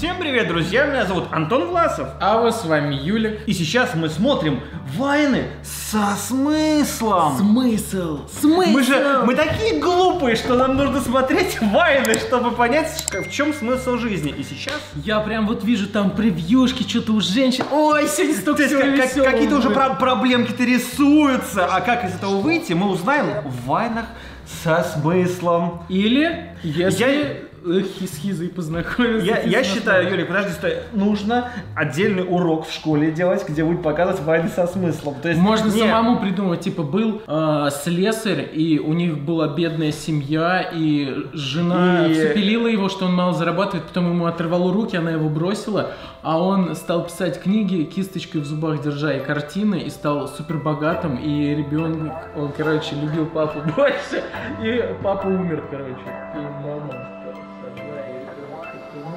Всем привет, друзья! Меня зовут Антон Власов. А вы с вами Юля. И сейчас мы смотрим вайны со смыслом. Смысл! Мы такие глупые, что нам нужно смотреть вайны, чтобы понять, в чем смысл жизни. И сейчас я прям вот вижу там превьюшки, что-то у женщин. Ой, сегодня столько всего веселого. Какие-то уже проблемки-то рисуются. А как из этого выйти, мы узнаем в вайнах со смыслом. Или если... с Хизой познакомился. Я считаю, Юрий, подожди, стой. Нужно отдельный урок в школе делать, где будет показывать вайны со смыслом. То есть, можно самому придумать. Типа был слесарь, и у них была бедная семья, и жена вспылила его, что он мало зарабатывает, потом ему оторвало руки, она его бросила, а он стал писать книги, кисточкой в зубах держа, и картины, и стал супербогатым, и ребенок, он, короче, любил папу больше, и папа умер, короче, и мама.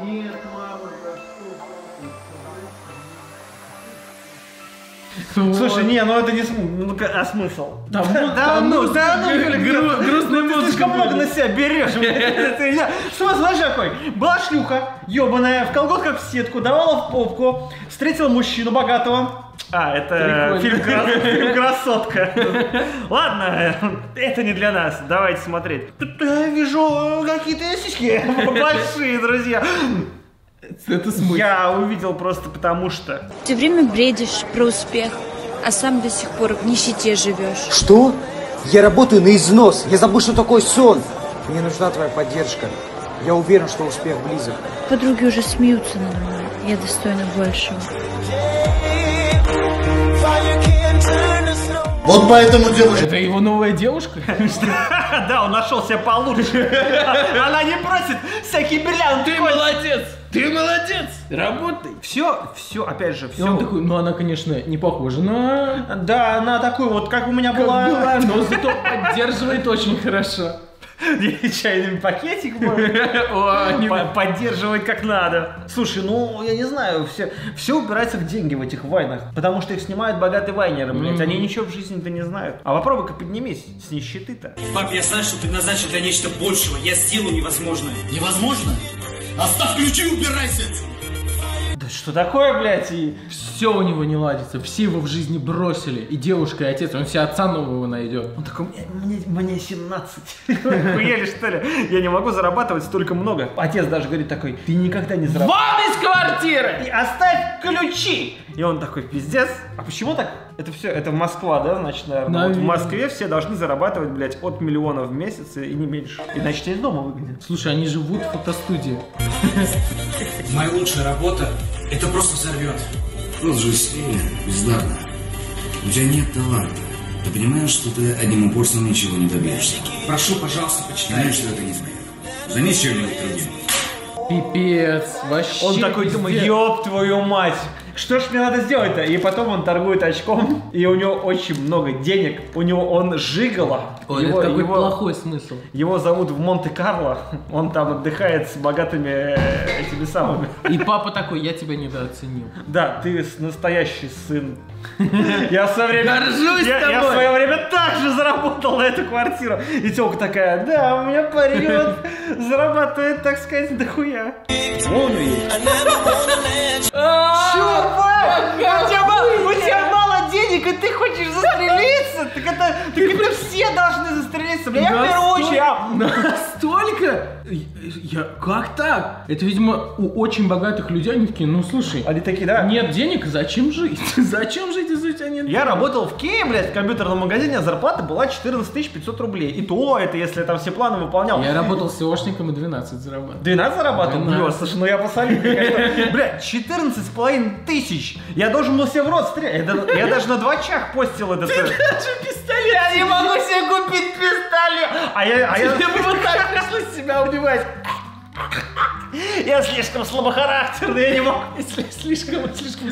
Нет, мама, за что? Слушай, не, ну это не смысл, а смысл? Грустная музыка. Ты слишком много на себя берешь. Смысл, знаешь какой? Была шлюха, ёбаная, в колготках в сетку, давала в попку, встретила мужчину богатого. А, это фильм «Красотка». Ладно, это не для нас. Давайте смотреть. Тут я вижу какие-то сиськи большие, друзья. Это смысл. Я увидел просто потому что... Ты время бредишь про успех, а сам до сих пор в нищете живешь. Что? Я работаю на износ. Я забыл, что такое сон. Мне нужна твоя поддержка. Я уверен, что успех близок. Подруги уже смеются надо мной. Я достойна большего. Вот поэтому девушка... Это его новая девушка? Да, он нашел себя получше. Она не просит всякие бриллианты. Ты молодец! Ты молодец! Работай! Все, опять же, все. Он такой, ну она, конечно, не похожа на... Да, она такой вот, как у меня была. Но зато поддерживает очень хорошо. Чайный пакетик поддерживать как надо. Слушай, ну я не знаю, все упирается в деньги в этих вайнах, потому что их снимают богатые вайнеры, блять, они ничего в жизни-то не знают. А попробуй-ка поднимись с нищеты-то. Пап, я знаю, что предназначен для нечто большего, я сделаю невозможное. Невозможно? Оставь ключи, убирайся. Да что такое, блять, и все у него не ладится, все его в жизни бросили, и девушка, и отец, он все отца нового найдет. Он такой, мне 17. Охуели, что ли? Я не могу зарабатывать столько много. Отец даже говорит такой, ты никогда не заработаешь. Вон из квартиры! И оставь ключи! И он такой, пиздец. А почему так? Это все, это Москва, да, значит, наверное. Вот в Москве все должны зарабатывать, блять, от миллиона в месяц и не меньше. Иначе тебя из дома выгонят. Слушай, они живут в фотостудии. Моя лучшая работа, это просто взорвет. Он же сильный, бездарный. У тебя нет таланта. Ты понимаешь, что ты одним упорством ничего не добьешься. Прошу, пожалуйста, почитай, что это не смех. Займись чем-нибудь другим. Пипец, вообще. Он такой думает, ёб твою мать. Что ж мне надо сделать-то? И потом он торгует очком, и у него очень много денег. У него он жигало. Ой, его, это такой плохой смысл. Его зовут в Монте-Карло. Он там отдыхает с богатыми этими самыми. И папа такой, я тебя недооценил. Да, ты настоящий сын. Я в свое время... Горжусь тобой! Я в свое время так же заработал на эту квартиру. И тёлка такая, да, у меня парень вот зарабатывает, так сказать, дохуя. Он и... Чувак, у тебя мало денег, и ты хочешь застрелиться? Так это все должны застрелиться. Бля, я в первую очередь. Настолько? Как так? Это, видимо, у очень богатых людей, они такие, ну слушай, они такие, да? Нет денег, зачем жить? Зачем жить, если у тебя нет денег? Я работал в Киеве, блядь, в компьютерном магазине, а зарплата была 14 500 рублей. И то это, если там все планы выполнял. Я работал с СОшником и 12 зарабатывал. 12 зарабатывал? Бля, слушай, ну я посолил. Бля, 14,5 тысяч. Я должен был себе в рот стрелять. Я даже на двачах постил это. Ты даже пистолет. Я не могу себе купить пистолет. А я бы так пришлось себя убивать. Я слишком слабохарактерный, я не мог. Слишком.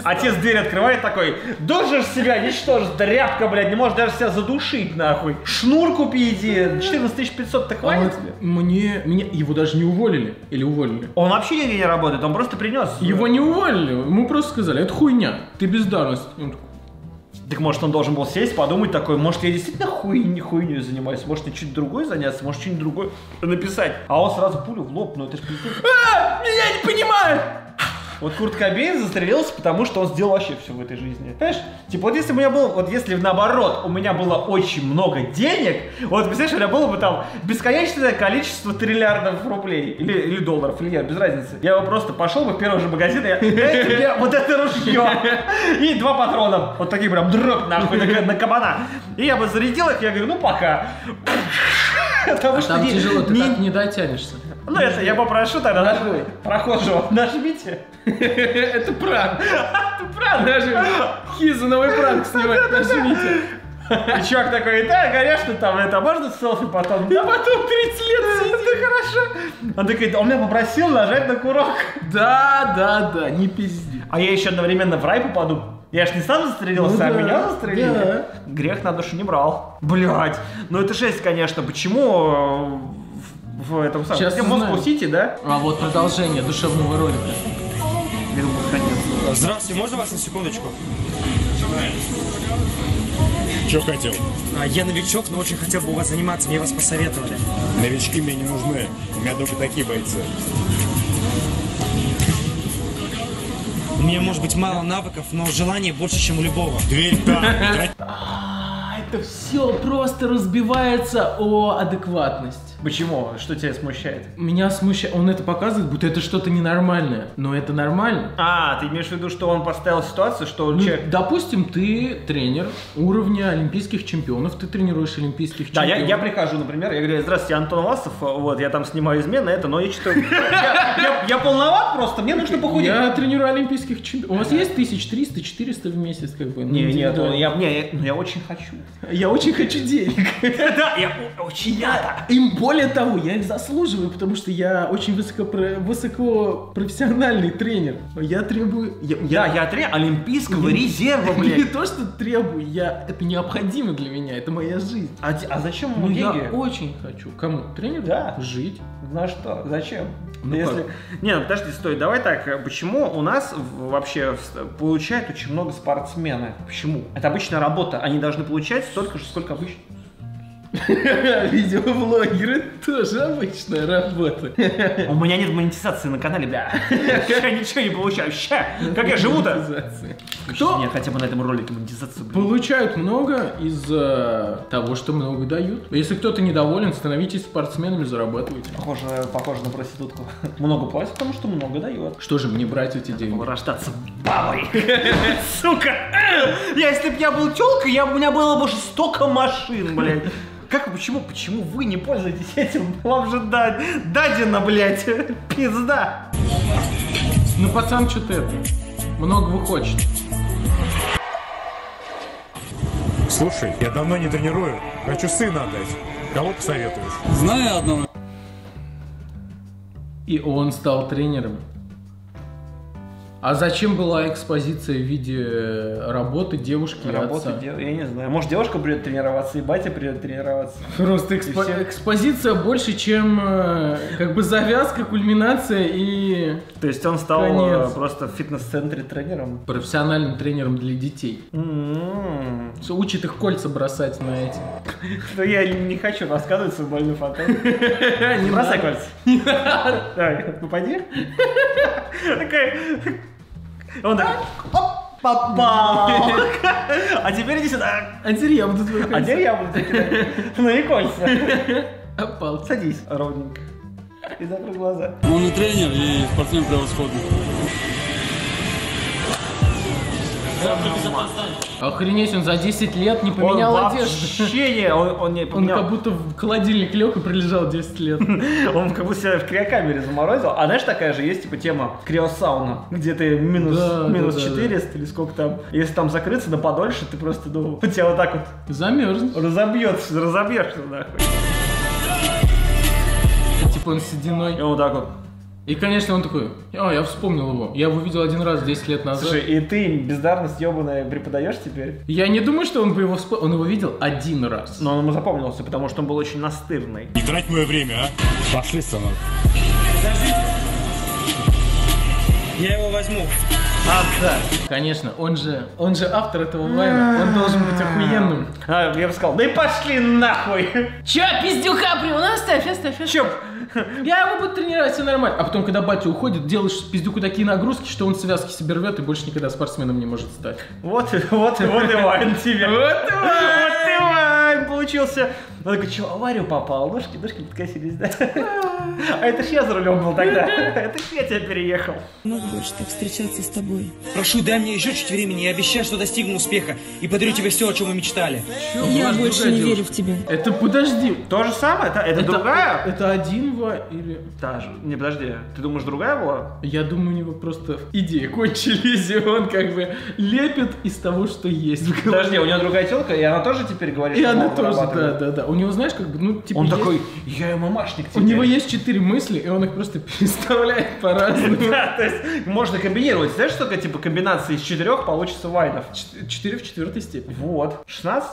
Отец дверь открывает такой, душишь себя, ничтожество, тряпка, блядь, не можешь даже себя задушить, нахуй. Шнур купи, иди, 14 500, так хватит тебе? Мне его даже не уволили, или уволили? Он вообще нигде не работает, он просто принес. Его не уволили, ему просто сказали, это хуйня, ты бездарность. Так может он должен был сесть, подумать такой, может я действительно хуйню занимаюсь, может я чуть другой заняться, может что-нибудь другое написать. А он сразу пулю в лоб, ну это ж пиздец. Меня не понимают! Вот Курт Кобейн застрелился, потому что он сделал вообще все в этой жизни. Понимаешь? Типа, вот если бы у меня было, вот если наоборот, у меня было очень много денег, вот, представляешь, у меня было бы там бесконечное количество триллиардов рублей, или долларов, или нет, без разницы. Я бы просто пошел бы в первый же магазин, и я, дайте мне вот это ружье, и 2 патрона, вот такие прям, дроп нахуй, на кабана. И я бы зарядил их, я говорю, ну пока. Потому что там тяжело, ты так не дотянешься. Ну это я попрошу тогда прохожего, нажмите. Это пранк. Это пранк. Даже Хиза новый пранк снимает, нажмите. И чувак такой, да, конечно, там это, можно селфи потом? Да потом 30 лет сидит, да хорошо. Он такой, он меня попросил нажать на курок. Да, да, да, не пизди. А я еще одновременно в рай попаду. Я ж не сам застрелился, ну, а да, меня застрелили. Да. Грех на душу не брал. Блять, ну это жесть, конечно. Почему в этом самом... Сейчас Москва-Сити, да? А вот продолжение душевного ролика. Здравствуйте, можно вас на секундочку? Чё хотел? Я новичок, но очень хотел бы у вас заниматься, мне вас посоветовали. Новички мне не нужны, у меня только такие бойцы. У меня, может быть, мало навыков, но желание больше, чем у любого. Дверь там. Это все просто разбивается о адекватность. Почему? Что тебя смущает? Меня смущает. Он это показывает, будто это что-то ненормальное. Но это нормально. А, ты имеешь в виду, что он поставил ситуацию, что ну, человек... Допустим, ты тренер уровня олимпийских чемпионов, ты тренируешь олимпийских чемпионов. Да, я прихожу, например, я говорю, здравствуйте, Антон Власов, вот, я там снимаю измены, это, но я что-то... Я полноват просто, мне нужно похудеть. Я тренирую олимпийских чемпионов. У вас есть 1300-400 в месяц, как бы? Нет, нет, я очень хочу. Я очень хочу денег. Да, я очень надо. Им более того, я их заслуживаю, потому что я очень высокопрофессиональный тренер. Я требую... Да, я тренер олимпийского резерва, блядь. Не то, что требую, это необходимо для меня, это моя жизнь. А зачем ему деньги? Я очень хочу. Кому? Тренеру? Да. Жить. На что? Зачем? Если... Не, ну подожди, стой, давай так. Почему у нас вообще получают очень много спортсмены? Почему? Это обычная работа, они должны получать столько же, сколько обычно. Видеоблогеры тоже обычная работа. У меня нет монетизации на канале, бля. Я ничего не получаю. Ща, как я живу-то? Кто? Нет, хотя бы на этом ролике монетизацию. Получают много из-за того, что много дают. Если кто-то недоволен, становитесь спортсменами, зарабатывайте. Похоже на проститутку. Много платят, потому что много дает. Что же мне брать эти деньги? Рождаться бабой. Сука. Если бы я был тёлкой, у меня было бы столько машин, блядь. Как, почему вы не пользуетесь этим? Вам же дадено, блядь, пизда. Ну, пацан, что-то это, многого хочет. Слушай, я давно не тренирую, хочу сына отдать. Кого посоветуешь? Знаю одного. И он стал тренером. А зачем была экспозиция в виде работы девушки и отца? Я не знаю. Может, девушка придет тренироваться, и батя придет тренироваться. Просто экспозиция больше, чем как бы завязка, кульминация и... То есть он стал просто в фитнес-центре тренером? Профессиональным тренером для детей. Учит их кольца бросать на эти. Я не хочу рассказывать свою больную фантазию. Не бросай кольца. Не надо. Давай, попади. Такая... Он так, оп, попал. А теперь иди сюда. А теперь я буду твои кольца. А теперь я буду твои кольца. Ну и кольца. Опал. Садись ровненько. И закрой глаза. Он и тренер, и спортсмен превосходный. Охренеть, он за 10 лет не поменял одежду. Он не поменял. Он как будто в холодильник лег и пролежал 10 лет. Он как будто себя в криокамере заморозил. А знаешь, такая же есть типа тема криосауна, где ты минус 400 или сколько там. Если там закрыться, да подольше, ты просто думал, у тебя вот так вот замерзнешь. Разобьешься нахуй. Типа он сединой. И вот так вот. И, конечно, он такой, я вспомнил его, я его видел один раз 10 лет назад. Слушай, и ты бездарность ебаная преподаешь теперь? Я не думаю, что он бы его вспомнил, он его видел один раз. Но он ему запомнился, потому что он был очень настырный. Не трать мое время, а? Пошли, сынок. Подождите. Я его возьму. Автор. Конечно, он же автор этого лайна, он должен быть охуенным. Я бы сказал, да и пошли нахуй. Че, пиздюка, при у нас оставь. Че, Я его буду тренировать, все нормально. А потом, когда батя уходит, делаешь пиздюку такие нагрузки, что он связки себе рвет и больше никогда спортсменом не может стать. Вот и Вань тебе. Вот и Вань получился. Он такой, что, аварию попал? Ножки подкосились, да? А это ж я за рулем был тогда. Это ж я тебя переехал. Не могу больше так встречаться с тобой. Прошу, дай мне еще чуть времени. Я обещаю, что достигну успеха. И подарю тебе все, о чем вы мечтали. Я больше не верю в тебя. Это подожди. То же самое? Это другая? Это один или... Та же. Не, подожди. Ты думаешь, другая была? Я думаю, у него просто идеи кончились, и он как бы лепит из того, что есть. Подожди, у него другая телка, и она тоже теперь говорит, что она тоже, да. У него, знаешь, как бы, ну, типа... Он есть... такой, я ММАшник теперь. У него есть 4 мысли, и он их просто переставляет по-разному. Да, то есть можно комбинировать. Знаешь, только, типа, комбинации из 4 получится вайнов. 4 в 4-й степени. Вот. 16?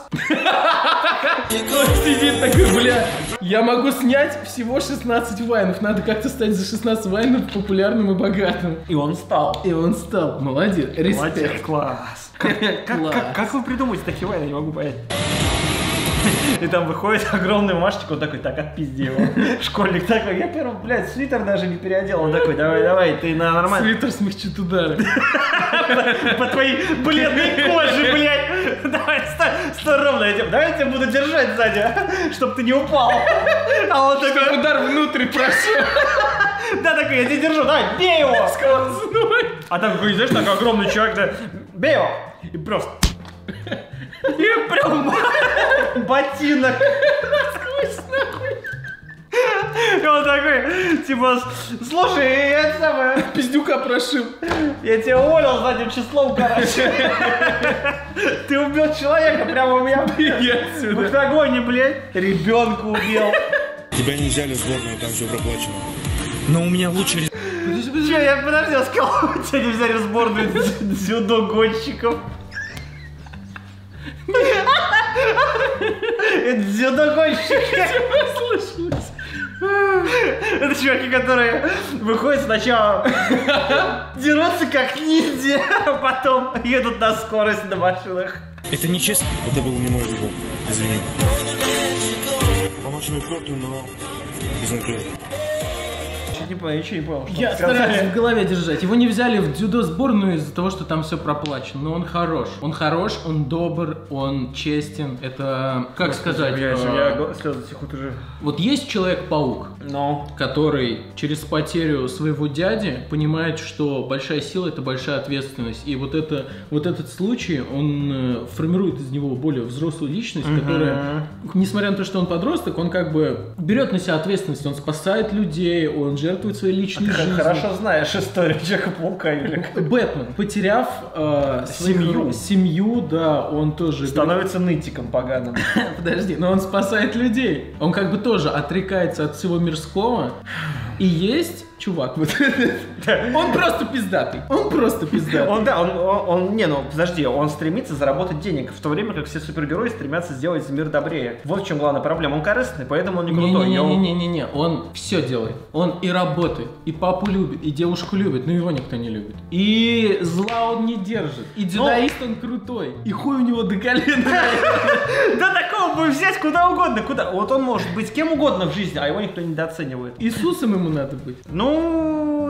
Он сидит такой, бля, я могу снять всего 16 вайнов. Надо как-то стать за 16 вайнов популярным и богатым. И он стал. Молодец. Респект. Класс. Как вы придумываете такие вайны, я не могу понять. И там выходит огромный Машечка, он такой, так, отпизди его. Школьник такой, я первый, блядь, свитер даже не переодел. Он такой, давай, ты на нормальный... Свитер смягчит удары. По твоей бледной коже, блядь. Давай, стой ровно, давай я тебя буду держать сзади, чтобы ты не упал. А он такой... Удар внутрь прошел. Да, такой, я тебя держу, давай, бей его. А там, знаешь, такой огромный чувак, да, бей его. И просто... И прям ботинок. Сквозь нахуй. И он такой, типа, слушай, я самое пиздюка прошил. Я тебя уволил задним числом, короче. Ты убил человека прямо у меня, блядь. В огонь, блядь. Ребенка убил. Тебя не взяли в сборную, там все проплачено. Но у меня лучше... Че, я подожди, я сказал, тебя не взяли в сборную дзюдо-гонщиков. Это дзюдогонщик. Это чуваки, которые выходят сначала дерутся как ниндзя, а потом едут на скорость на машинах. Это нечестно. Это был не мой выбор. Извини. Помочь мне Курту, но изнутри. Я ничего не понял. Я стараюсь в голове держать. Его не взяли в дзюдо сборную из-за того, что там все проплачено. Но он хорош. Он добр, он честен. Это, как сказать... Я слезы текут уже. Вот есть Человек-паук, который через потерю своего дяди понимает, что большая сила — это большая ответственность. И вот этот случай, он формирует из него более взрослую личность, которая, несмотря на то, что он подросток, он как бы берет на себя ответственность. Он спасает людей, он жертвует своей личной жизнью. Ты хорошо знаешь историю Человека-паука, Юлик. Бэтмен, потеряв семью, да, он тоже... Становится нытиком поганым. Подожди, но он спасает людей. Он как бы тоже отрекается от всего мирского. И есть... Чувак, вот этот. Он просто пиздатый. Он, ну, подожди, он стремится заработать денег, в то время как все супергерои стремятся сделать мир добрее. Вот в чем главная проблема. Он корыстный, поэтому он не крутой. Не-не-не, он все делает. Он и работает, и папу любит, и девушку любит, но его никто не любит. И зла он не держит. И дзюдоист он крутой. И хуй у него до колена. Да такого бы взять куда угодно, куда. Вот он может быть кем угодно в жизни, а его никто недооценивает. Иисусом ему надо быть. Ну,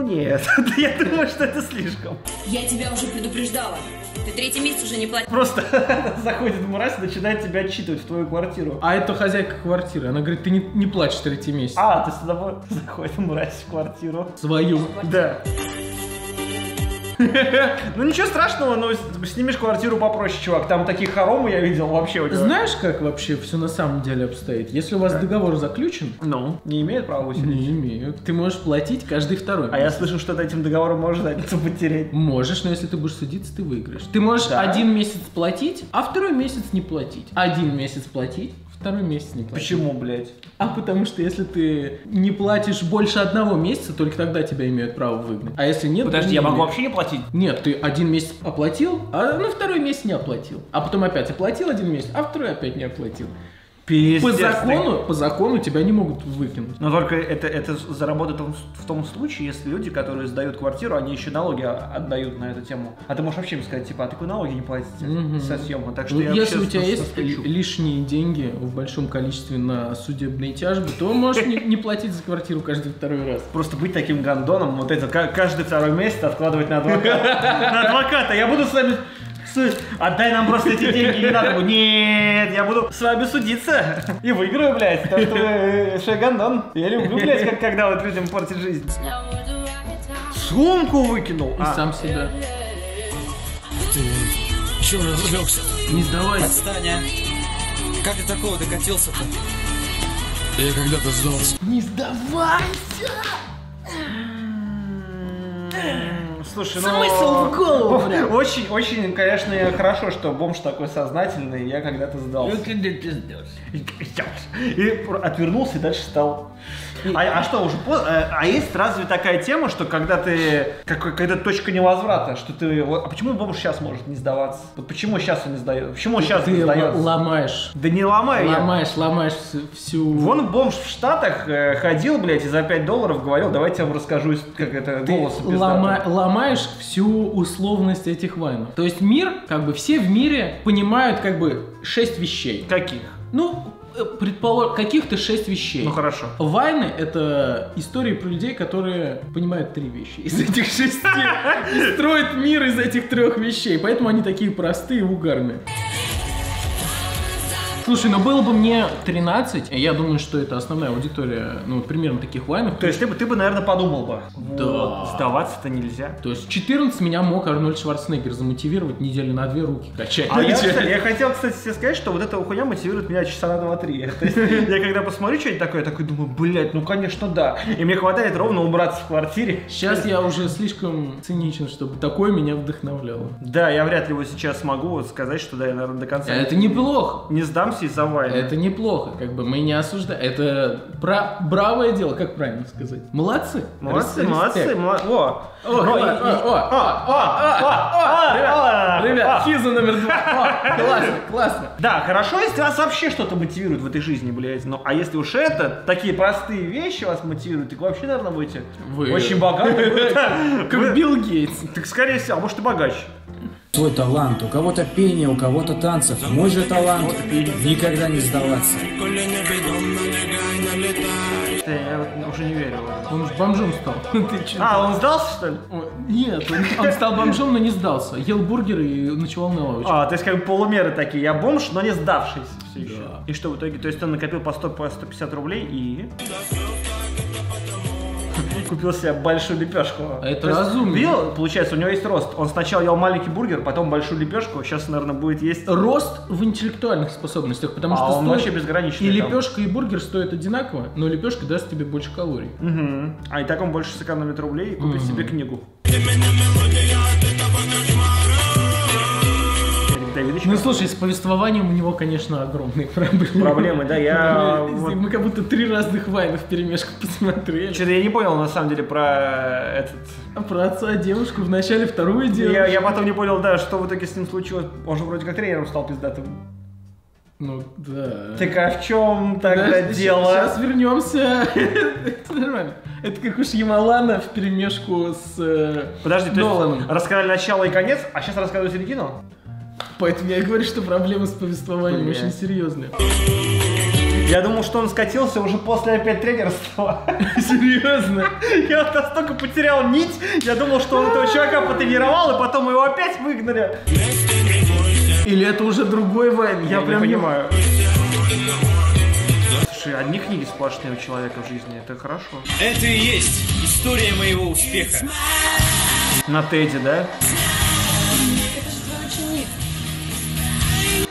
нет, я думаю, что это слишком. Я тебя уже предупреждала. Ты 3-й месяц уже не платишь. Просто заходит мразь и начинает тебя отчитывать в твою квартиру. А это хозяйка квартиры. Она говорит, ты не плачешь 3-й месяц. А, ты с тобой заходит мразь в квартиру. Свою. Да. Ну ничего страшного, но снимешь квартиру попроще, чувак. Там такие хоромы я видел вообще. Знаешь, как вообще все на самом деле обстоит? Если у вас договор заключен, не имеют права усилить. Не имеют. Ты можешь платить каждый второй. А я слышал, что ты этим договором можешь задницу потерять. Можешь, но если ты будешь судиться, ты выиграешь. Ты можешь 1 месяц платить, а 2 месяц не платить. 1 месяц платить. 2 месяц не платишь. Почему, блядь? А потому что если ты не платишь больше 1 месяца, только тогда тебя имеют право выгнать. А если нет... Подожди, я могу вообще не платить? Нет, ты 1 месяц оплатил, а на 2 месяц не оплатил. А потом опять оплатил 1 месяц, а 2 опять не оплатил. По закону тебя не могут выкинуть. Но только это заработает в том случае, если люди, которые сдают квартиру, они еще налоги отдают на эту тему. А ты можешь вообще им сказать, типа, а такой налоги не платите со съема. Так что ну, я если у тебя есть лишние деньги в большом количестве на судебные тяжбы, то можешь не платить за квартиру каждый второй раз. Просто быть таким гандоном, вот это каждый второй месяц откладывать на адвоката. На адвоката. Я буду с вами... Отдай нам просто эти деньги, не надо. Нет, я буду с вами судиться и выиграю, блядь, потому что вы шагандон. Я люблю, блядь, когда вот людям портит жизнь. Сумку выкинул и сам себя. Ты че развлекся? Не сдавайся. Отстань, а. Как ты такого докатился-то? Я когда-то сдался. Не сдавайся! Слушай, смысл в голову, бля. Очень, конечно, хорошо, что бомж такой сознательный, я когда-то сдался. И отвернулся и дальше стал. А что, уже поздно? А есть разве такая тема, что когда ты, когда точка невозврата, что ты... А почему бомж сейчас может не сдаваться? Вот почему сейчас он не сдается? Почему сейчас не сдается? Ты ломаешь. Да не ломаю я. Ломаешь всю... Вон бомж в Штатах ходил, блядь, и за $5 говорил, давайте я вам расскажу, как это голосом пиздато. Ломаешь всю условность этих вайнов. То есть мир, как бы все в мире понимают, как бы, 6 вещей. Каких? Ну... Предположим, каких-то 6 вещей. Ну хорошо. Вайны — это истории про людей, которые понимают 3 вещи из этих 6 и строят мир из этих 3 вещей. Поэтому они такие простые и угарные. Слушай, ну было бы мне 13, я думаю, что это основная аудитория, ну, примерно таких вайнов. То есть ты бы, наверное, подумал бы. Да. Вот, сдаваться-то нельзя. То есть 14 меня мог Арнольд Шварценегер замотивировать недели на 2 руки качать. А я хотел, кстати, тебе сказать, что вот эта хуйня мотивирует меня часа на 2-3. То есть я когда посмотрю что-нибудь такое, я такой думаю, блядь, ну конечно да. И мне хватает ровно убраться в квартире. Сейчас я уже слишком циничен, чтобы такое меня вдохновляло. Да, я вряд ли его сейчас смогу сказать, что да, я, наверное, до конца. Это неплохо. Не сдамся. Это неплохо, как бы мы не осуждаем. Это бравое дело, как правильно сказать. Молодцы. Молодцы. Ребят, хиза номер 2. Классно. Да, хорошо, если вас вообще что-то мотивирует в этой жизни, блядь. Ну, а если уж это, такие простые вещи вас мотивируют, так вообще, наверное, будете очень богаты. Как Билл Гейтс. Так, скорее всего, а может и богач. Твой талант, у кого-то пение, у кого-то танцев, мой же талант никогда не сдаваться. Я вот уже не верю. Он же бомжом стал. Он сдался, что ли? Нет, он стал бомжом, но не сдался. Ел бургеры и ночевал на лавочке. То есть как полумеры такие. Я бомж, но не сдавшийся все еще. И что в итоге? То есть он накопил по 100, по 150 рублей и... Купил себе большую лепешку. Это разумно. Билл, получается, у него есть рост. Он сначала ел маленький бургер, потом большую лепешку. Сейчас, наверное, будет есть... Рост в интеллектуальных способностях, потому что он вообще безграничный. И лепешка, и бургер стоят одинаково, но лепешка даст тебе больше калорий. А и так он больше сэкономит рублей и купит себе книгу. Ну слушай, с повествованием у него, конечно, огромные проблемы. Да, мы как будто 3 разных вайна вперемешку посмотрели. Что-то я не понял, на самом деле, про этот... Про отца, девушку, вначале вторую девушку. Я потом не понял, да, что в итоге с ним случилось. Он же вроде как тренером стал пиздатым. Ну да. Так а в чем тогда дело? Сейчас вернемся. Нормально. Это как у Шималана вперемешку с... Подожди, то есть рассказали начало и конец, а сейчас рассказываю середину? Поэтому я и говорю, что проблемы с повествованием очень серьезные. Я думал, что он скатился уже после опять тренерства. Серьезно? Я настолько потерял нить, я думал, что он этого чувака потренировал, и потом его опять выгнали. Или это уже другой вайн, я прям не понимаю. Слушай, одни книги сплошные у человека в жизни, это хорошо. Это и есть история моего успеха. На Теди, да?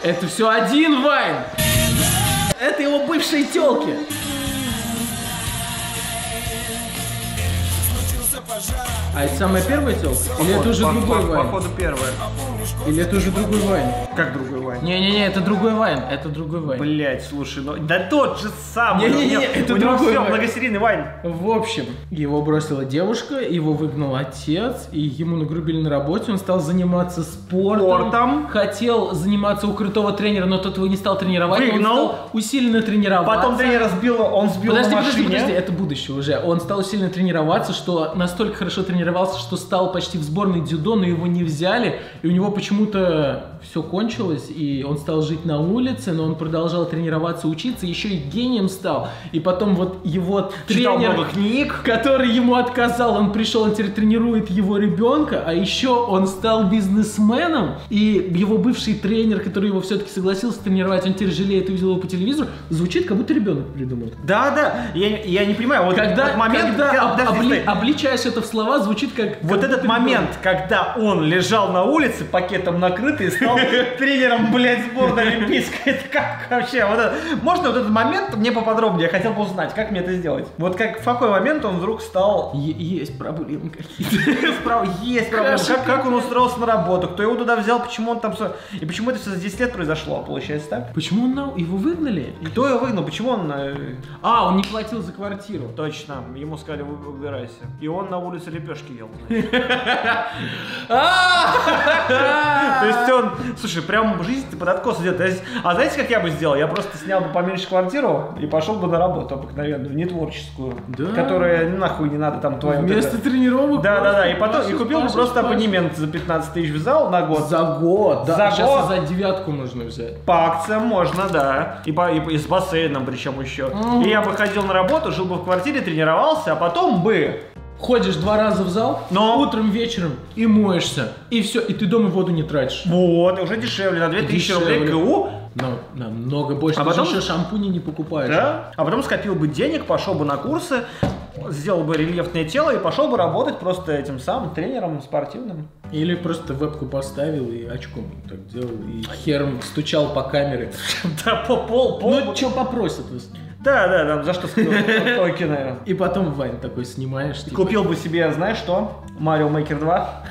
Это все один вайн! Это его бывшие тёлки! А это самая первая тёлка? Или это уже другой вайн? Походу первая. Или это уже другой вайн? Как другой вайн? Не-не-не, это другой вайн, это другой вайн. Блять, слушай, ну... Да тот же самый! Не-не-не, это другой вайн. Многосерийный вайн. В общем, его бросила девушка, его выгнал отец, и ему нагрубили на работе, он стал заниматься спортом. Хотел заниматься у крутого тренера, но тот его не стал тренировать. Выгнал. Он стал усиленно тренироваться. Потом тренера сбил, он сбил на машине. Подожди, это будущее уже. Он стал усиленно тренироваться, что настолько хорошо тренировался, что стал почти в сборной дзюдо, но его не взяли, и у него почему-то все кончилось, и он стал жить на улице, но он продолжал тренироваться, учиться, еще и гением стал. И потом вот его тренер, который ему отказал, он пришел, он теперь тренирует его ребенка, а еще он стал бизнесменом, и его бывший тренер, который его все-таки согласился тренировать, он теперь жалеет, увидел его по телевизору, звучит, как будто ребенок придумал. Да-да, я не понимаю, вот этот момент, когда обличаешь это в слова, звучит как... Вот этот момент, когда он лежал на улице, пакетом накрытый, стал тренером, блядь, сборной олимпийской. Это как вообще? Вот это... Можно вот этот момент мне поподробнее? Я хотел бы узнать, как мне это сделать. Вот как в какой момент он вдруг стал... Есть проблемы какие-то. Есть проблемы. Как он устроился на работу? Кто его туда взял? Почему он там... И почему это все за 10 лет произошло, получается, так? Почему он... Его выгнали? Кто его выгнал? Почему он... А, он не платил за квартиру. Точно. Ему сказали, выбирайся. И он на улице лепешки ел. То есть он, слушай, прям жизнь под откос идет. А знаете, как я бы сделал? Я просто снял бы поменьше квартиру и пошел бы на работу обыкновенную, не творческую, которая нахуй не надо там твоим. Вместо тренировок. Да-да-да. И потом и купил бы просто абонемент за 15 тысяч в зал на год. За год. Да. Сейчас за девятку нужно взять. По акциям можно, да. И с бассейном причем еще. И я бы ходил на работу, жил бы в квартире, тренировался, а потом бы. Ходишь 2 раза в зал, но утром, вечером и моешься, и все, и ты дома воду не тратишь. Вот, и уже дешевле, на 2000 рублей КУ. Но намного больше, а потом еще шампуни не покупаешь. Да? А потом скопил бы денег, пошел бы на курсы, сделал бы рельефное тело и пошел бы работать просто этим самым тренером спортивным. Или просто вебку поставил и очком так делал, и хером стучал по камере. Да, по пол. Ну, что попросят. Да, за что токены. И потом вайн такой снимаешь. Типа. Купил бы себе, знаешь что, Mario Maker 2.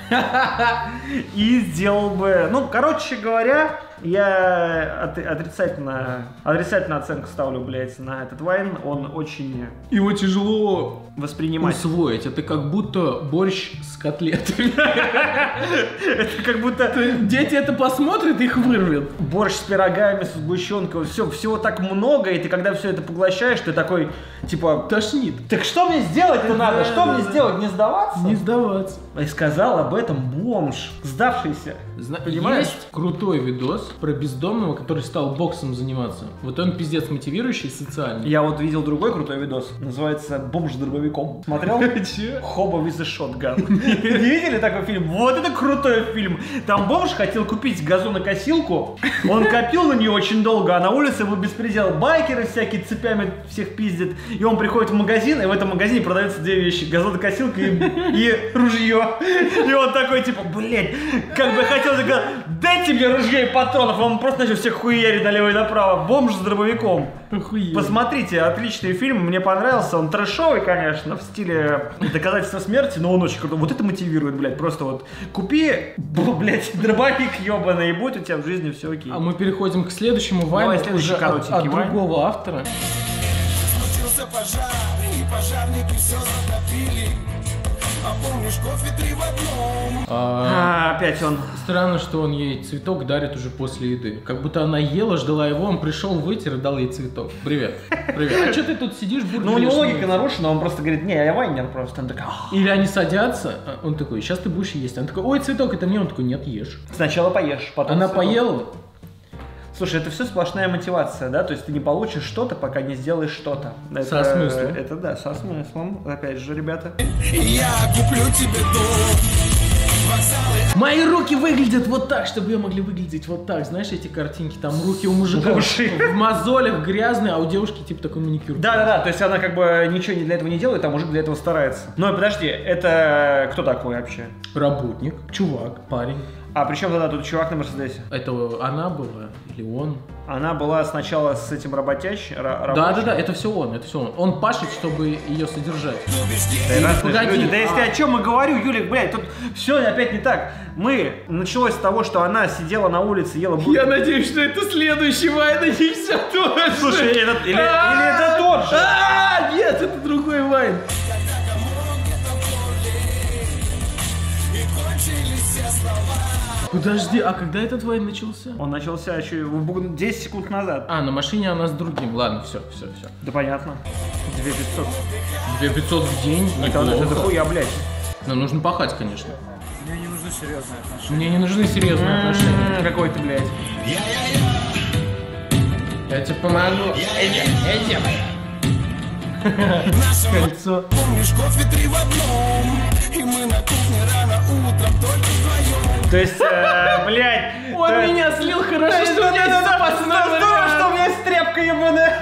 И сделал бы... Ну, короче говоря, я отрицательно оценку ставлю, блядь, на этот вайн. Он очень... Его тяжело воспринимать. Усвоить. Это как будто борщ с котлетами. Это как будто... Дети это посмотрят, их вырвет. Борщ с пирогами, с сгущенкой. Всего так много, и ты когда все это поглощаешь, ты такой, типа... Тошнит. Так что мне сделать-то надо? Что мне сделать? Не сдаваться? Не сдаваться. И сказал об этом бомж, сдавшийся. Понимаешь? Есть крутой видос про бездомного, который стал боксом заниматься. Вот он пиздец мотивирующий, социальный. Я вот видел другой крутой видос. Называется «Бомж с дробовиком». Смотрел? Hobo with a Shotgun. Не видели такой фильм? Вот это крутой фильм. Там бомж хотел купить газонокосилку. Он копил на нее очень долго, а на улице был беспредел. Байкеры всякие цепями всех пиздят. И он приходит в магазин, и в этом магазине продаются 2 вещи. Газонокосилка и ружье. И он такой, типа, блядь, как бы хотел сказать, дайте мне ружье и патронов, он просто начал всех хуярить налево и направо, бомж с дробовиком. Охуенно. Посмотрите, отличный фильм, мне понравился, он трэшовый, конечно, в стиле доказательства смерти, но он очень крутой. Вот это мотивирует, блядь, просто вот купи, блядь, дробовик ебаный, и будет у тебя в жизни все окей. А мы переходим к следующему вайну, уже от другого автора. Пожар, и пожарники все затопили. А помнишь, кофе 3 в 1. Опять он. Странно, что он ей цветок дарит уже после еды. Как будто она ела, ждала его, он пришел, вытер и дал ей цветок. Привет. Привет. А что ты тут сидишь, бургер? Ну, у него логика нарушена, он просто говорит, не, я вайнер просто. Он такой... Или они садятся, он такой, сейчас ты будешь есть. Она такой, ой, цветок, это мне. Он такой, нет, ешь. Сначала поешь, потом она поела. Слушай, это все сплошная мотивация, да? То есть ты не получишь что-то, пока не сделаешь что-то. Со смыслом. Это да, со смыслом. Опять же, ребята. Я куплю тебе дом. Мои руки выглядят вот так, чтобы ее могли выглядеть вот так. Знаешь, эти картинки, там руки у мужика в мозолях грязные, а у девушки типа такой маникюр. Да-да-да, то есть она как бы ничего для этого не делает, а мужик для этого старается. Но подожди, это кто такой вообще? Работник, чувак, парень. А при чем тогда тут чувак на Мерседесе? Это она была или он? Она была сначала с этим работящей. Да, это все он. Он пашет, чтобы ее содержать. Да если о чем я говорю, Юлик, блядь, тут все опять не так. Началось с того, что она сидела на улице, ела бургер. Я надеюсь, что это следующий Вайн, и все тоже. Слушай, или это тот же. Нет, это другой Вайн. Подожди, а когда этот Вайн начался? Он начался еще 10 секунд назад. А, на машине она с другим. Ладно, все. Да понятно. 2500. 2500 в день? Это хуя, блядь. Нам нужно пахать, конечно. Мне не нужны серьезные отношения. Какой-то, блядь. Я тебе помогу. Кольцо. Помнишь, кофе 3 в одном, и мы на кухне рано утром только вдвоем. То есть, блядь. Он меня слил, хорошо, что у меня есть тряпка ебаная.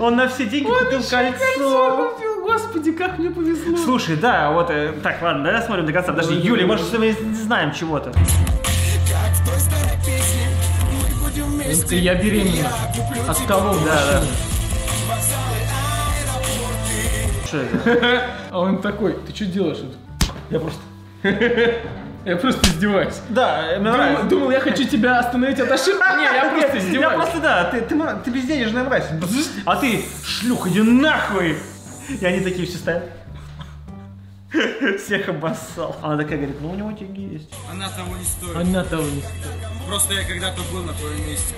Он на все деньги купил кольцо. Господи, как мне повезло. Слушай, да, вот. Так, ладно, давай смотрим до конца. Даже Юля, может, мы не знаем чего-то. Я беременна. От того, да. А он такой, ты что делаешь? Я просто издеваюсь. Да, думал, я хочу тебя остановить от ошибки. Не, я просто издеваюсь. Я просто, да, ты безденежная мразь. А ты, шлюх, иди нахуй. И они такие все стоят. Всех обоссал. Она такая говорит, ну у него деньги есть. Она того не стоит. Просто я когда-то был на твоем месте.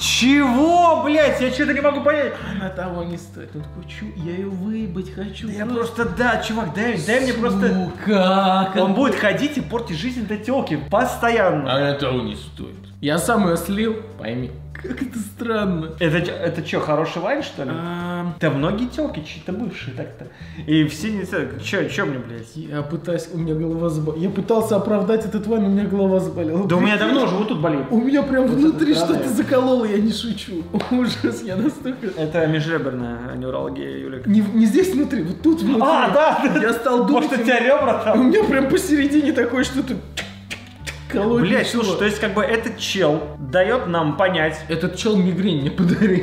Чего, блядь? Я что-то не могу понять. Она того не стоит. Ну такой, чу, я ее выебать хочу. Я просто, да, чувак, дай мне просто... Как? Он будет ходить и портить жизнь этой тёлки постоянно. Она того не стоит. Я сам ее слил, пойми. Как это странно. Это что, хороший Вайн, что ли? Да многие тёлки чьи-то бывшие так-то. И все не знают, чё мне, блядь? У меня голова заболела. Я пытался оправдать этот Вайн, у меня голова заболела. Да у меня давно уже вот тут болит. У меня прям внутри что-то закололо, я не шучу. Ужас, я настолько... Это межреберная невралгия, Юлик. Не здесь внутри, вот тут внутри. А, да! Я стал думать... Может, у тебя ребра там? У меня прям посередине такое что-то... Блять, слушай, то есть как бы этот чел дает нам понять. Этот чел мигрень мне подарил.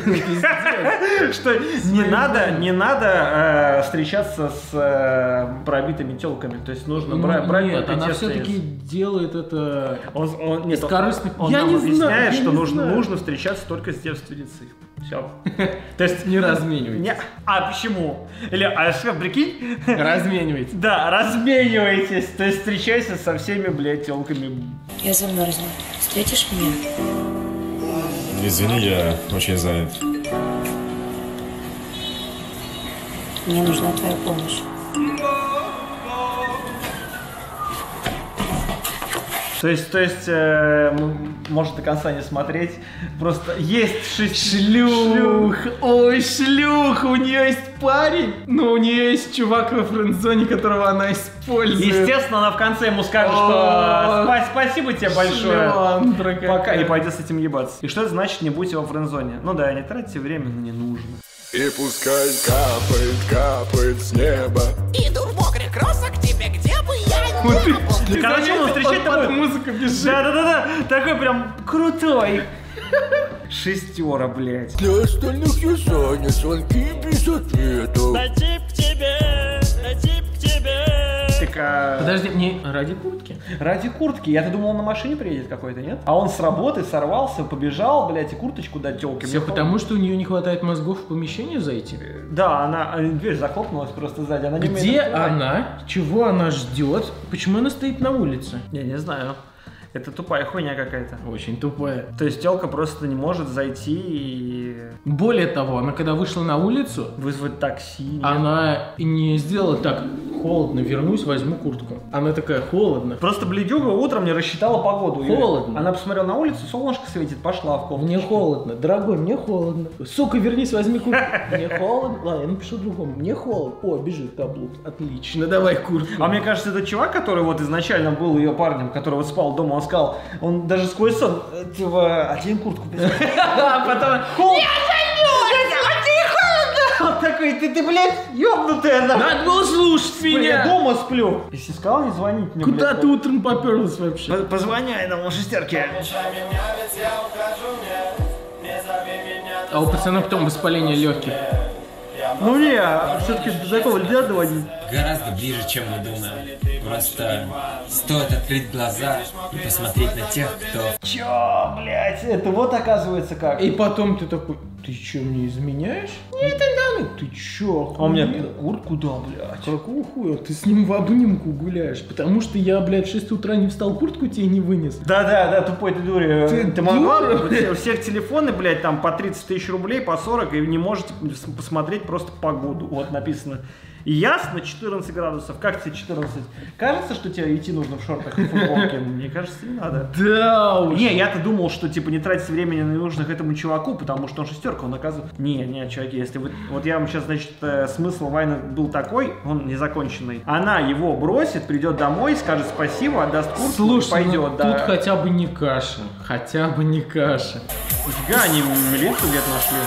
Что не надо встречаться с пробитыми телками. То есть нужно брать. Нет, она все-таки делает это из корыстных. Он нам объясняет, что нужно встречаться только с девственницей. Все. То есть не разменивайтесь. А почему? Или, а что, прикинь? Разменивайтесь. Да, разменивайтесь. То есть встречайся со всеми, блядь, телками. Я замерзла. Встретишь меня? Извини, я очень занят. Мне нужна твоя помощь. То есть, может до конца не смотреть, просто есть шлюх, ой, шлюх, у нее есть парень, но у нее есть чувак во френдзоне, которого она использует. Естественно, она в конце ему скажет, что спасибо тебе большое, пока, и пойдет с этим ебаться. И что это значит, не будь его во френдзоне? Ну да, не тратьте время, но не нужно. И пускай капает с неба. Иду в мокрый кроссок тебе, где бы я не был. Короче, он встречает такой... Музыка бежит. Да-да-да, такой прям крутой. Шестера, блядь. Для остальных я занят, звонки без ответов. На тип к тебе. Подожди, не ради куртки? Ради куртки. Я-то думал, он на машине приедет какой-то, нет? А он с работы сорвался, побежал, блядь, и курточку дать тёлке. Все потому, что у нее не хватает мозгов в помещение зайти? Да, она, дверь захлопнулась просто сзади. Она не умеет открывать. Где она? Чего она ждет? Почему она стоит на улице? Я не знаю. Это тупая хуйня какая-то. Очень тупая. То есть телка просто не может зайти и... Более того, она когда вышла на улицу... Вызвать такси. Она не сделала так, холодно, вернусь, возьму куртку. Она такая, холодно. Просто бледюга утром не рассчитала погоду. Холодно. Она посмотрела на улицу, солнышко светит, пошла в кофточку. Мне холодно, дорогой, мне холодно. Сука, вернись, возьми куртку. Мне холодно. Ладно, я напишу другому. Мне холодно. О, бежит каблук. Отлично, давай куртку. А мне кажется, это чувак, который вот изначально был ее парнем, который вот спал дома, сказал, он даже сквозь сон, типа, одень куртку. А потом, холодно! Я занюсь! А ты холодно! такой, ты, блядь, ёбнутая нахуй. Надо было слушать меня. Я дома сплю. Если сказал, не звонить мне. Куда блядь, ты утром попёрлась вообще? Позвоняй нам на шестерке. А у пацана потом воспаление легких. Ну не, все-таки до такого нельзя доводить. Гораздо ближе, чем мы думаем. Просто стоит открыть глаза и посмотреть на тех, кто... Чё, блядь, это вот оказывается как. И потом ты такой, ты чё, мне изменяешь? Нет, Антон, ты чё, хуй? А у меня Курт куда, блядь? Какого хуя? Ты с ним в обнимку гуляешь, потому что я, блядь, в 6 утра не встал, куртку тебе не вынес. Да-да-да, тупой ты дури. Ты могла? У всех телефоны, блядь, там по 30 тысяч рублей, по 40, и не можете посмотреть просто погоду. Вот написано. И ясно, 14 градусов. Как тебе 14? Кажется, что тебе идти нужно в шортах и футболке? Мне кажется, не надо. Да уж. Не, я-то думал, что типа не тратить времени на нужных этому чуваку, потому что он шестерка, он оказывается... Не, чуваки, если вы... Вот я вам сейчас, значит, смысл Вайна был такой, он незаконченный. Она его бросит, придет домой, скажет спасибо, отдаст курс, слушай, пойдет. Ну, да. Тут хотя бы не каша. Хотя бы не каша. Нифига, они ленту где-то нашли.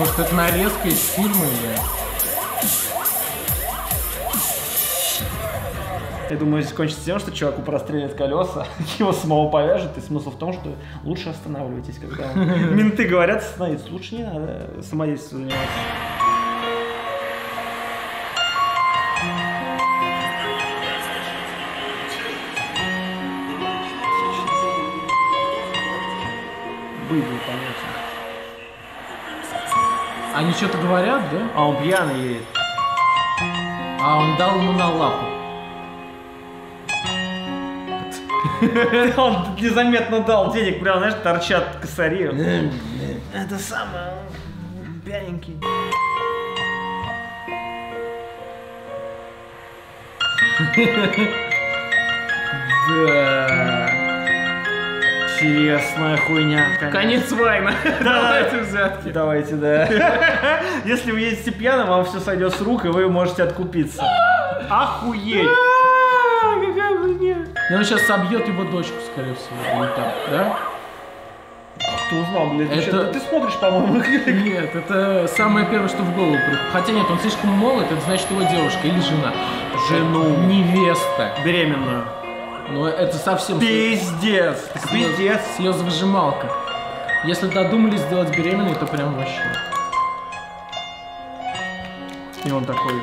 Может, это нарезка из фильма или... Я думаю, здесь кончится тем, что чуваку прострелят колеса, его самого повяжут, и смысл в том, что лучше останавливайтесь, когда менты говорят остановиться, лучше не надо самодействием заниматься. Было понятно. Они что-то говорят, да? А он пьяный едет. А он дал ему на лапу. Он незаметно дал денег, прям, знаешь, торчат косари. Это самое... пьяненький. Да... Интересная хуйня. Конец Вайна. Давайте взятки. Давайте, да. Если вы едете пьяным, вам все сойдет с рук, и вы можете откупиться. Охуеть! Но он сейчас собьет его дочку, скорее всего, вот так, да? Кто узнал, блядь, это... ты смотришь, по-моему. Нет, это самое первое, что в голову приходит. Хотя нет, он слишком молод, это значит его девушка или жена. Жену. Невеста. Беременную. Ну это совсем... Пиздец! Пиздец! Слезовыжималка. Если додумались сделать беременную, то прям вообще. И он такой...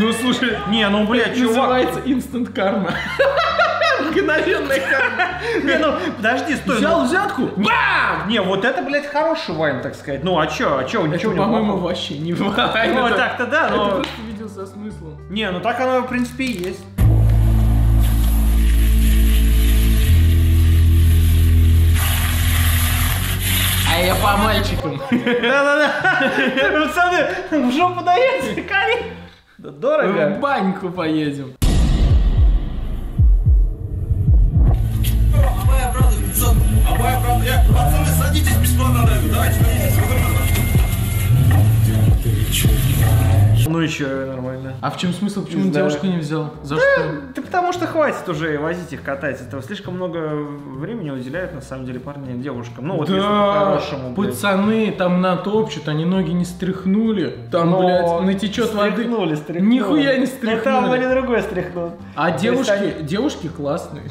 Ну слушай, не, ну блядь, чувак. Называется инстант карма. Мгновенная карма. Не, ну подожди, стой. Взял взятку? Бам! Не, вот это, блядь, хороший Вайн, так сказать. Ну а чё, ничего не было. По-моему, вообще не Вайн. Ну так-то да, но... Это просто видео со смыслом. Не, ну так оно, в принципе, и есть. Я по мальчикам. Да-да-да. Пацаны, в жопу даёте, корень. Да дорого. В баньку поедем. Пацаны, садитесь, бесплатно дают. Давайте, садитесь. Ну и чё, нормально. А в чем смысл, почему девушку не взял? За что? Да потому что хватит уже возить их катать. Это слишком много времени уделяют, на самом деле, парни девушкам. Ну вот, по-хорошему. Пацаны там натопчут, они ноги не стряхнули. Там, блядь, натечет воды. Стряхнули. Нихуя не стряхнули. Там они другой стряхнут. А девушки классные.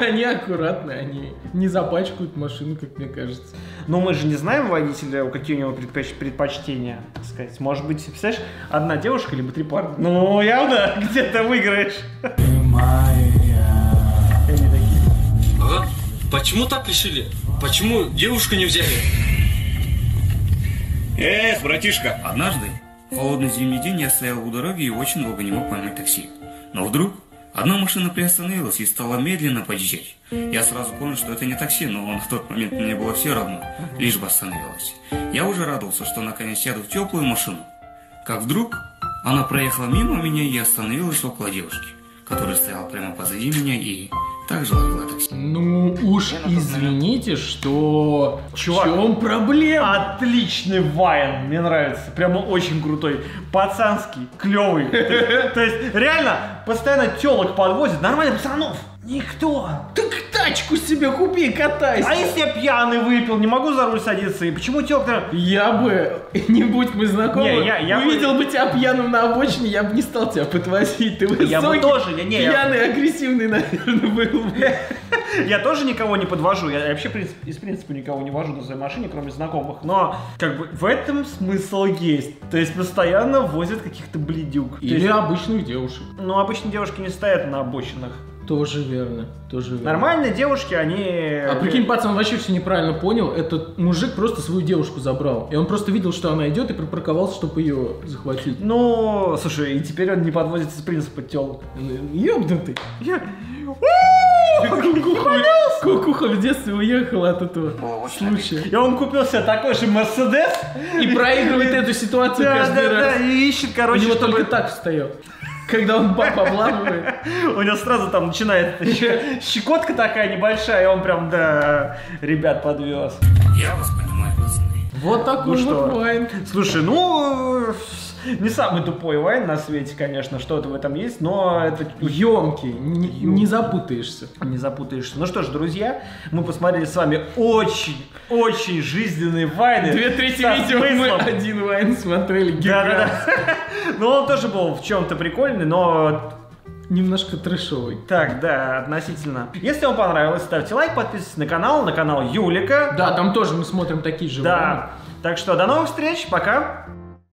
Они аккуратные, они не запачкают машину, как мне кажется. Но мы же не знаем водителя, какие у него предпочтения, так сказать. Может быть, представляешь, одна девушка, либо три парня. Ну, явно где-то выиграешь. Ага. Почему так решили? Почему девушку не взяли? Эх, братишка, однажды холодный зимний день я стоял у дороги и очень долго не мог поймать такси. Но вдруг одна машина приостановилась и стала медленно подъезжать. Я сразу понял, что это не такси, но в тот момент мне было все равно, лишь бы остановилась. Я уже радовался, что наконец сяду в теплую машину. Как вдруг она проехала мимо меня и остановилась около девушки, которая стояла прямо позади меня и также ловила такси. Ну уж извините, что... Чувак, в чем проблема? Отличный Вайн, мне нравится. Прямо очень крутой. Пацанский, клевый. То есть реально постоянно телок подвозит. Нормально пацанов. Никто. Так тачку себе купи, катайся. А если я пьяный выпил, не могу за руль садиться? И почему тёплый? Я бы, не будь мы знакомы, увидел бы тебя пьяным на обочине, я бы не стал тебя подвозить. Ты высокий, я бы тоже, пьяный, агрессивный, наверное, был бы. Я тоже никого не подвожу, я вообще из принципа никого не вожу на своей машине, кроме знакомых. Но как бы в этом смысл есть. То есть постоянно возят каких-то бледюк. Или обычных девушек. Ну, обычные девушки не стоят на обочинах. Тоже верно, тоже верно. Нормальные девушки, они... А прикинь, пацан вообще все неправильно понял. Этот мужик просто свою девушку забрал. И он просто видел, что она идет, и припарковался, чтобы ее захватить. Ну, слушай, и теперь он не подвозится с принципа тёл. Ёбнутый. Кукуха в детстве уехала от этого случая. И он купил себе такой же Мерседес. И проигрывает эту ситуацию каждый раз. Да, и ищет, короче, у него только так встает. Когда он баб обламывает, у него сразу там начинает щекотка такая небольшая, и он прям, да, ребят подвез. Я вас понимаю, пацаны. Вот такой вот вайн. Слушай, ну, не самый тупой вайн на свете, конечно, что-то в этом есть, но это... Ёмкий, не запутаешься. Не запутаешься. Ну что ж, друзья, мы посмотрели с вами очень-очень жизненные вайны. Две трети видео мы один вайн смотрели, гигант. Ну, он тоже был в чем-то прикольный, но... Немножко трэшовый. Так, да, относительно. Если вам понравилось, ставьте лайк, подписывайтесь на канал Юлика. Да, там тоже мы смотрим такие же вайны. Да, так что до новых встреч, пока!